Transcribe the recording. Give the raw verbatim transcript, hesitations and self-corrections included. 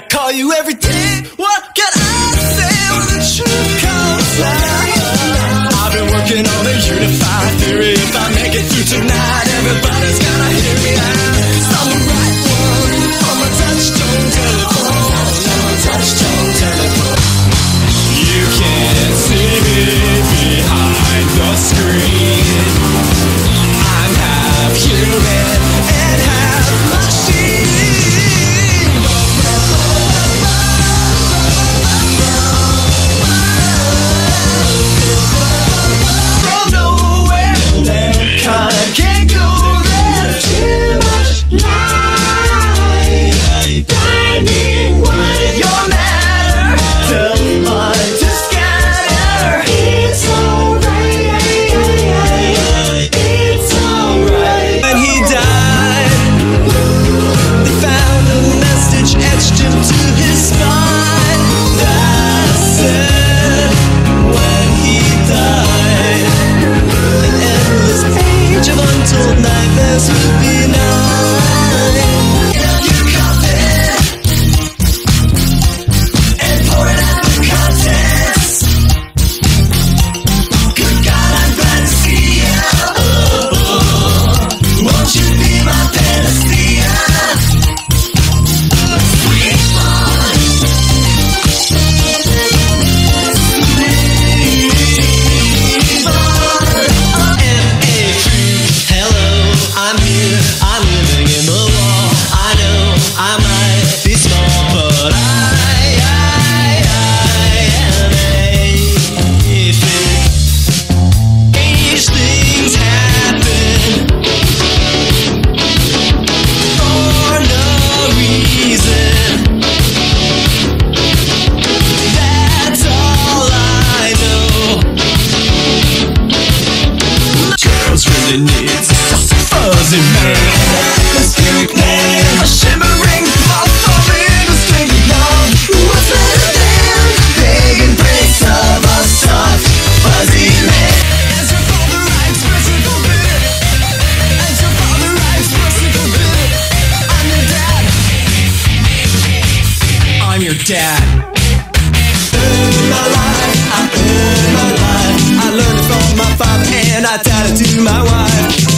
I call you every day. What can I say when the truth comes out? I've been working on a unified theory. If I make it through tonight, everybody's gonna hear me out. So I'm the right one on my touchstone telephone. On my touchstone telephone. You can't see me behind the screen. I'm half human and half machine. I earned my life, I learned it from my father, and I taught it to my wife.